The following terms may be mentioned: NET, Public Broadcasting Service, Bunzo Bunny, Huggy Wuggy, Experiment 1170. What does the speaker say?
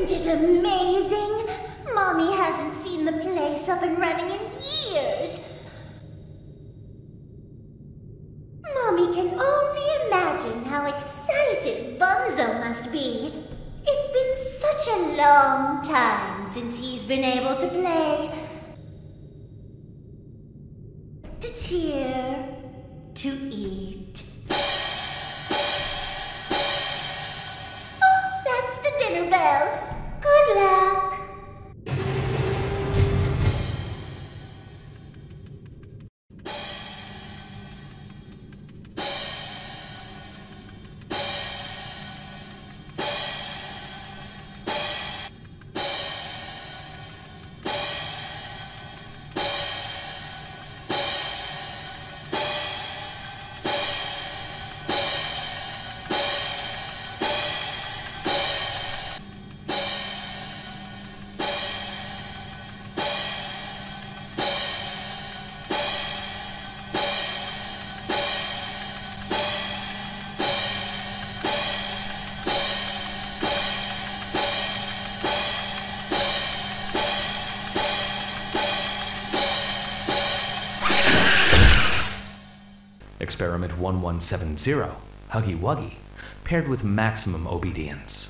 Isn't it amazing? Mommy hasn't seen the place up and running in years. Mommy can only imagine how excited Bunzo must be. It's been such a long time since he's been able to play. To cheer, to eat. Oh, that's the dinner bell. Good luck. Experiment 1170, Huggy Wuggy, paired with maximum obedience.